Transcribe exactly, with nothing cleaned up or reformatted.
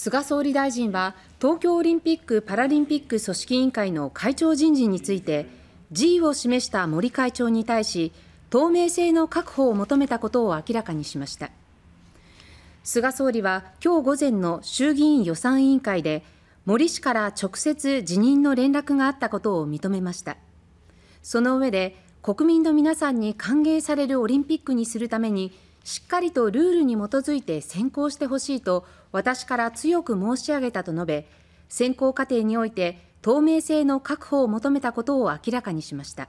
菅総理大臣は東京オリンピック・パラリンピック組織委員会の会長人事について辞意を示した森会長に対し透明性の確保を求めたことを明らかにしました。菅総理は今日午前の衆議院予算委員会で森氏から直接辞任の連絡があったことを認めました。その上で国民の皆さんに歓迎されるオリンピックにするためにしっかりとルールに基づいて選考してほしいと私から強く申し上げたと述べ、選考過程において透明性の確保を求めたことを明らかにしました。